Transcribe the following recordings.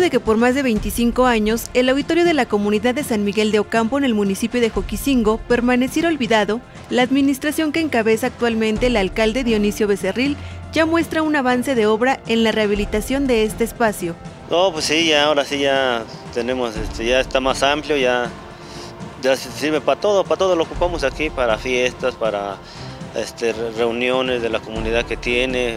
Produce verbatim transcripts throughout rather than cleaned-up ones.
de que por más de veinticinco años, el auditorio de la comunidad de San Miguel de Ocampo en el municipio de Joquicingo permaneciera olvidado, la administración que encabeza actualmente el alcalde Dionisio Becerril ya muestra un avance de obra en la rehabilitación de este espacio. No, pues sí, ya ahora sí ya tenemos, este, ya está más amplio, ya, ya sirve para todo, para todo lo ocupamos aquí, para fiestas, para este, reuniones de la comunidad que tiene,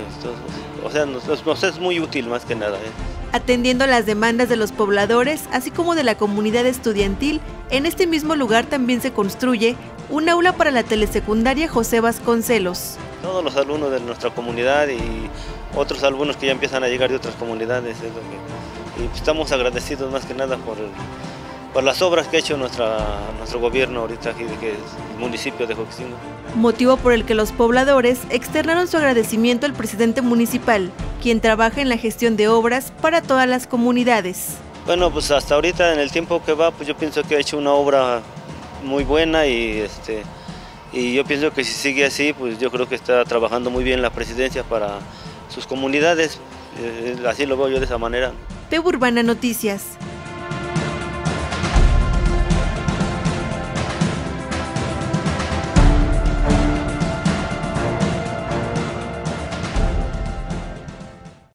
o sea, nos, nos es muy útil más que nada. ¿eh? Atendiendo las demandas de los pobladores, así como de la comunidad estudiantil, en este mismo lugar también se construye un aula para la Telesecundaria José Vasconcelos. Todos los alumnos de nuestra comunidad y otros alumnos que ya empiezan a llegar de otras comunidades, es lo que, y estamos agradecidos más que nada por, el, por las obras que ha hecho nuestra, nuestro gobierno ahorita aquí, que es el municipio de Joquicingo. Motivo por el que los pobladores externaron su agradecimiento al presidente municipal, quien trabaja en la gestión de obras para todas las comunidades. Bueno, pues hasta ahorita en el tiempo que va, pues yo pienso que ha hecho una obra muy buena y, este, y yo pienso que si sigue así, pues yo creo que está trabajando muy bien la presidencia para sus comunidades, eh, así lo veo yo de esa manera. T V Urbana Noticias.